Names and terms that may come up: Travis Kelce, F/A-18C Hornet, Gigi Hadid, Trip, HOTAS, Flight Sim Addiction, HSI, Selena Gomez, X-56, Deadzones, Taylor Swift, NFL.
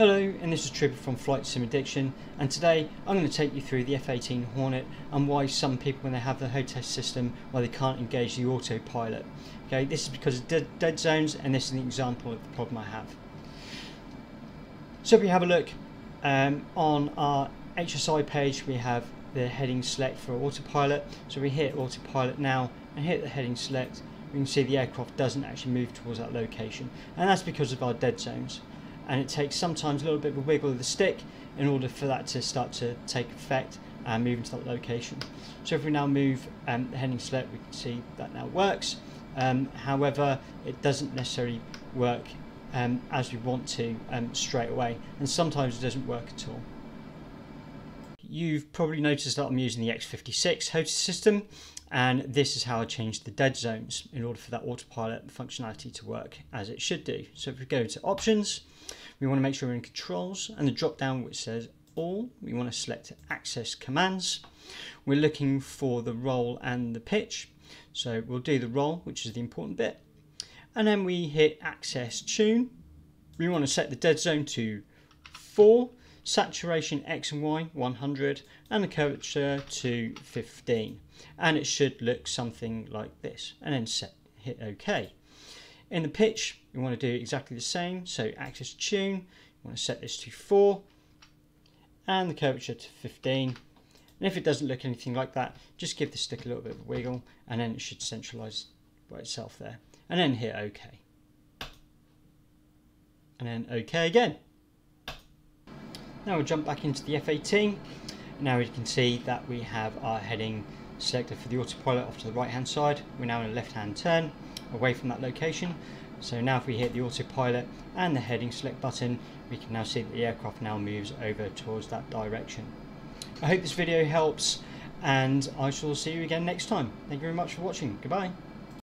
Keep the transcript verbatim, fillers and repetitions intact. Hello, and this is Trip from Flight Sim Addiction, and today I'm going to take you through the F eighteen Hornet and why some people, when they have the HOTAS system, why they can't engage the autopilot. Okay, this is because of dead, dead zones, and this is an example of the problem I have. So if we have a look um, on our H S I page, we have the heading select for autopilot. So we hit autopilot now and hit the heading select. We can see the aircraft doesn't actually move towards that location, and that's because of our dead zones. And it takes sometimes a little bit of a wiggle of the stick in order for that to start to take effect and move into that location. So if we now move um, the heading select, we can see that now works. Um, however, it doesn't necessarily work um, as we want to um, straight away, and sometimes it doesn't work at all. You've probably noticed that I'm using the X fifty-six HOTAS system, and this is how I changed the dead zones in order for that autopilot functionality to work as it should do. So if we go to options, we want to make sure we're in controls, and the drop down which says all, we want to select access commands. We're looking for the roll and the pitch, so we'll do the roll, which is the important bit, and then we hit access tune. We want to set the dead zone to four, saturation X and Y one hundred, and the curvature to fifteen, and it should look something like this, and then set, hit OK. In the pitch, you want to do exactly the same, so axis tune, you want to set this to four and the curvature to fifteen, and if it doesn't look anything like that, just give the stick a little bit of a wiggle, and then it should centralize by itself there, and then hit OK, and then OK again. Now we'll jump back into the F eighteen. Now we can see that we have our heading selected for the autopilot off to the right hand side. We're now in a left hand turn away from that location. So now if we hit the autopilot and the heading select button, we can now see that the aircraft now moves over towards that direction. I hope this video helps, and I shall see you again next time. Thank you very much for watching. Goodbye.